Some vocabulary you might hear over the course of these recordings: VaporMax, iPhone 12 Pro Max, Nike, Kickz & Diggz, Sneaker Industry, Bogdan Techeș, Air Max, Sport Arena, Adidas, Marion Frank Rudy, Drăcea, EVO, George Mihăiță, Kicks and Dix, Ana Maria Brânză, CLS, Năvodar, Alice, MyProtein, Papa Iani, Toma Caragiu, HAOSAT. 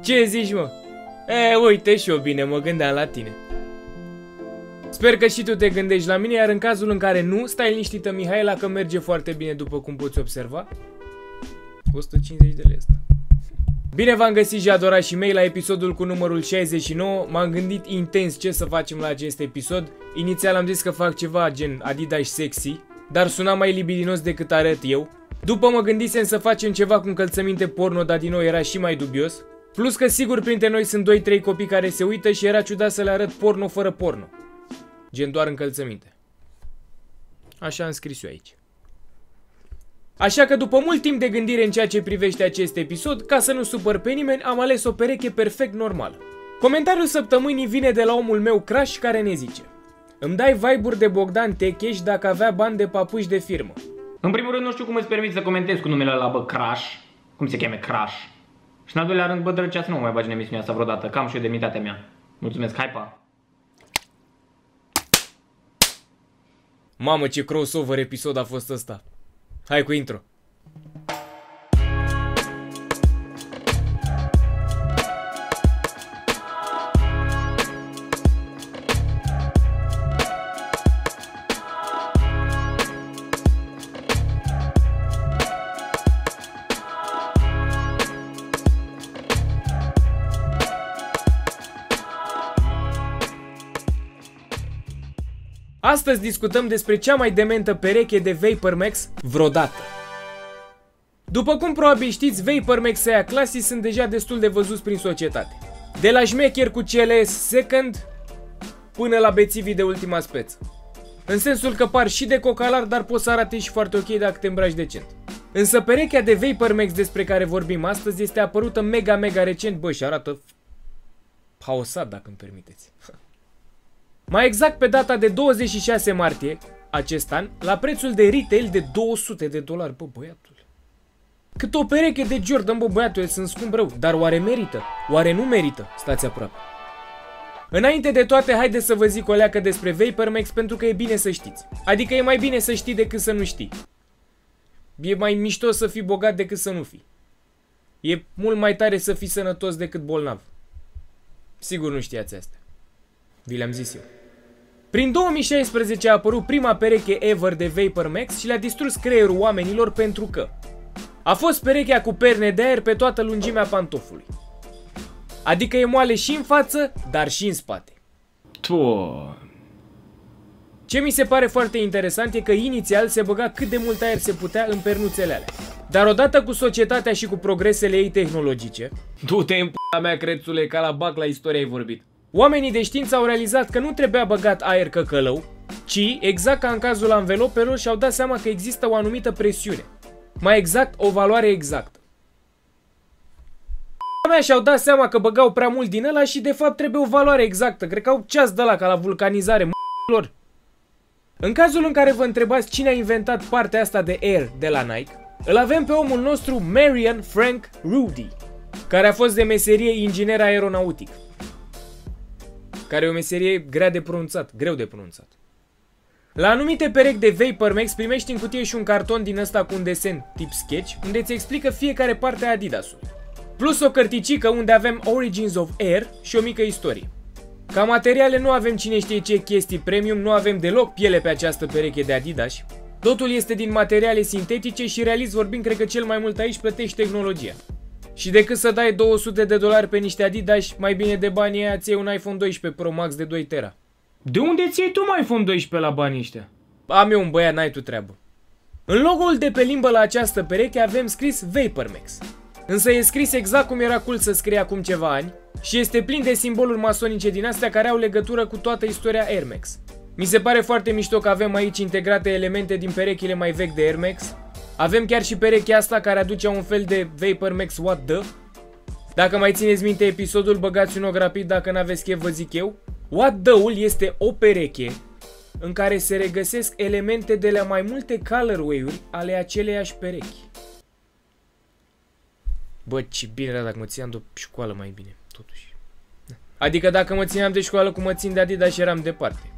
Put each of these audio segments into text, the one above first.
Ce zici, mă? E, uite și eu bine, mă gândeam la tine. Sper că și tu te gândești la mine, iar în cazul în care nu, stai liniștită, Mihaela, că merge foarte bine, după cum poți observa. 150 de lei asta. Bine v-am găsit, Jadora și mei, la episodul cu numărul 69. M-am gândit intens ce să facem la acest episod. Inițial am zis că fac ceva gen Adidas sexy, dar suna mai libidinos decât arăt eu. După mă gândisem să facem ceva cu încălțăminte porno, dar din nou era și mai dubios. Plus că sigur printre noi sunt 2-3 copii care se uită și era ciudat să le arăt porno fără porno. Gen doar încălțăminte. Așa am scris eu aici. Așa că după mult timp de gândire în ceea ce privește acest episod, ca să nu supăr pe nimeni, am ales o pereche perfect normală. Comentariul săptămânii vine de la omul meu Crash, care ne zice: îmi dai vibe-uri de Bogdan Techeș dacă avea bani de papuși de firmă. În primul rând nu știu cum îți permiți să comentezi cu numele ăla, bă, Crash. Cum se cheamă, Crash? Și în al doilea rând, bă, Drăcea, să nu mă mai bagi în emisiunea asta vreodată, cam și eu demnitatea mea. Mulțumesc, hai pa! Mamă, ce crossover episod a fost ăsta! Hai cu intro! Astăzi discutăm despre cea mai dementă pereche de VaporMax vreodată. După cum probabil știți, VaporMax aia clasii sunt deja destul de văzuți prin societate. De la șmecher cu CLS Second până la bețivii de ultima speță. În sensul că par și de cocalar, dar poți să arate și foarte ok dacă te îmbraci decent. Însă perechea de VaporMax despre care vorbim astăzi este apărută mega recent, bă, și arată haosat, dacă îmi permiteți. Mai exact pe data de 26 martie acest an, la prețul de retail de $200, bă, băiatul. Cât o pereche de Jordan, bă, băiatul, sunt scump rău, dar oare merită? Oare nu merită? Stați aproape. Înainte de toate, haideți să vă zic o leacă despre VaporMax, pentru că e bine să știți. Adică e mai bine să știi decât să nu știi. E mai mișto să fii bogat decât să nu fii. E mult mai tare să fii sănătos decât bolnav. Sigur nu știați asta. Vi le-am zis eu. Prin 2016 a apărut prima pereche ever de VaporMax și le-a distrus creierul oamenilor, pentru că a fost perechea cu perne de aer pe toată lungimea pantofului. Adică e moale și în față, dar și în spate. Ce mi se pare foarte interesant e că inițial se băga cât de mult aer se putea în pernuțele alea. Dar odată cu societatea și cu progresele ei tehnologice... Du-te în p***a mea, crețule, ca la bac la istorie ai vorbit. Oamenii de știință au realizat că nu trebuia băgat aer căcălău, ci, exact ca în cazul anvelopelor, și-au dat seama că există o anumită presiune. Mai exact, o valoare exactă. Și-au dat seama că băgau prea mult din ăla și de fapt trebuie o valoare exactă. Cred că au ceas de ăla ca la vulcanizare, m***lor. În cazul în care vă întrebați cine a inventat partea asta de air de la Nike, îl avem pe omul nostru Marion Frank Rudy, care a fost de meserie inginer aeronautic. Care e o meserie grea de pronunțat, greu de pronunțat. La anumite perechi de VaporMax primești în cutie și un carton din ăsta cu un desen tip sketch, unde ți explică fiecare parte a Adidas-ului. Plus o cărticică unde avem Origins of Air și o mică istorie. Ca materiale nu avem cine știe ce chestii premium, nu avem deloc piele pe această pereche de Adidas. Totul este din materiale sintetice și, realist vorbind, cred că cel mai mult aici plătești tehnologia. Și decât să dai $200 pe niște Adidas, mai bine de banii aia ți iei un iPhone 12 Pro Max de 2 tera. De unde ți iei tu un iPhone 12 la banii ăștia? Am eu un băiat, n-ai tu treabă. În logo-ul de pe limbă la această pereche avem scris VaporMax. Însă e scris exact cum era cool să scrie acum ceva ani și este plin de simboluri masonice din astea care au legătură cu toată istoria Air Max. Mi se pare foarte mișto că avem aici integrate elemente din perechile mai vechi de Air Max. Avem chiar și perechea asta care aduce un fel de VaporMax What The? Dacă mai țineți minte episodul, băgați un ochi rapid dacă n-aveți chef, vă zic eu. What The-ul este o pereche în care se regăsesc elemente de la mai multe colorway-uri ale aceleiași perechi. Bă, ce bine era dacă mă țineam de școală mai bine, totuși. Adică dacă mă țineam de școală cum mă țin de Adidas și eram departe.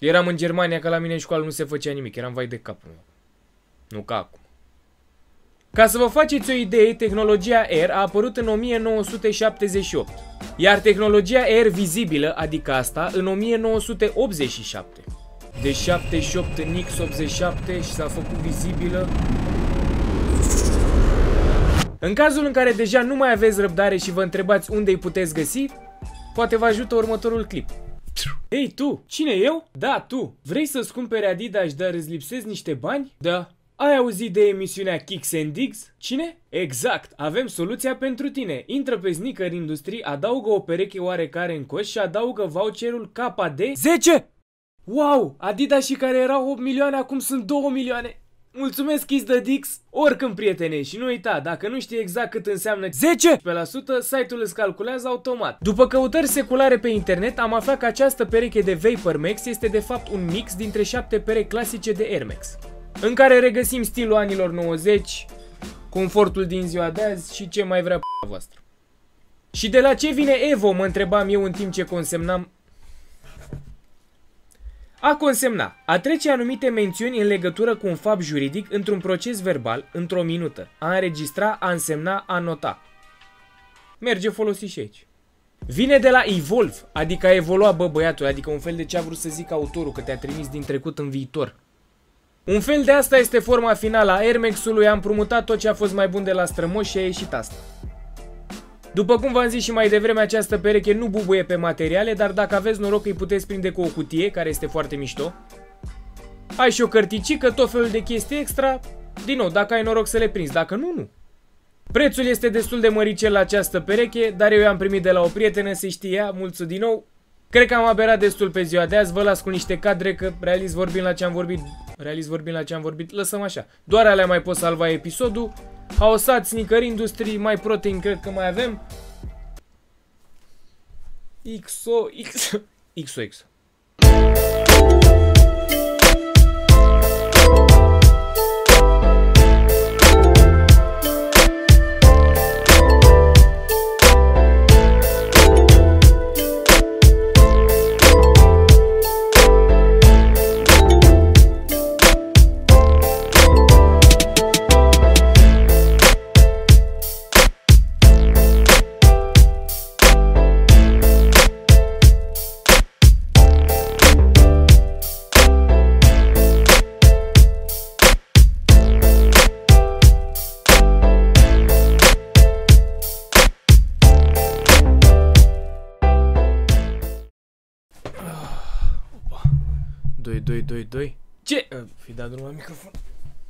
Eram în Germania, că la mine în școală nu se făcea nimic, eram vai de capul meu. Nu ca acum. Ca să vă faceți o idee, tehnologia Air a apărut în 1978, iar tehnologia Air vizibilă, adică asta, în 1987. De 78 în X87 și s-a făcut vizibilă. În cazul în care deja nu mai aveți răbdare și vă întrebați unde îi puteți găsi, poate vă ajută următorul clip. Ei tu, cine eu? Da, tu. Vrei să-ți cumpere Adidas, dar îți lipsesc niște bani? Da. Ai auzit de emisiunea Kicks and Dix? Cine? Exact, avem soluția pentru tine. Intră pe Sneaker Industry, adaugă o pereche oarecare în coș și adaugă voucherul KD10. Wow, Adidas și care erau 8 milioane acum sunt 2 milioane. Mulțumesc Kicks de Dix. Oricând, prietene, și nu uita, dacă nu știi exact cât înseamnă 10%, site-ul îți calculează automat. După căutări seculare pe internet, am aflat că această pereche de VaporMax este de fapt un mix dintre 7 perechi clasice de Air Max, în care regăsim stilul anilor 90, confortul din ziua de azi și ce mai vrea p***a voastră. Și de la ce vine EVO, mă întrebam eu în timp ce consemnam. A consemna, a trece anumite mențiuni în legătură cu un fapt juridic într-un proces verbal, într-o minută. A înregistra, a însemna, a nota. Merge folosit și aici. Vine de la evolve, adică a evolua, bă băiatul, adică un fel de ce a vrut să zic autorul, că te-a trimis din trecut în viitor. Un fel de asta este forma finală a Air Max-ului, a împrumutat tot ce a fost mai bun de la strămoși și a ieșit asta. După cum v-am zis și mai devreme, această pereche nu bubuie pe materiale, dar dacă aveți noroc îi puteți prinde cu o cutie, care este foarte mișto. Ai și o cărticică, tot felul de chestii extra, din nou, dacă ai noroc să le prinzi, dacă nu, nu. Prețul este destul de măricel la această pereche, dar eu i-am primit de la o prietenă, se știa, mulțumesc din nou. Cred că am aberat destul pe ziua de azi, vă las cu niște cadre, că realist vorbind la ce am vorbit, lăsăm așa. Doar alea mai pot salva episodul. HAOSAT, Sneaker Industry, MyProtein cred că mai avem. XOX. Ce? Fi dat drumul la microfon.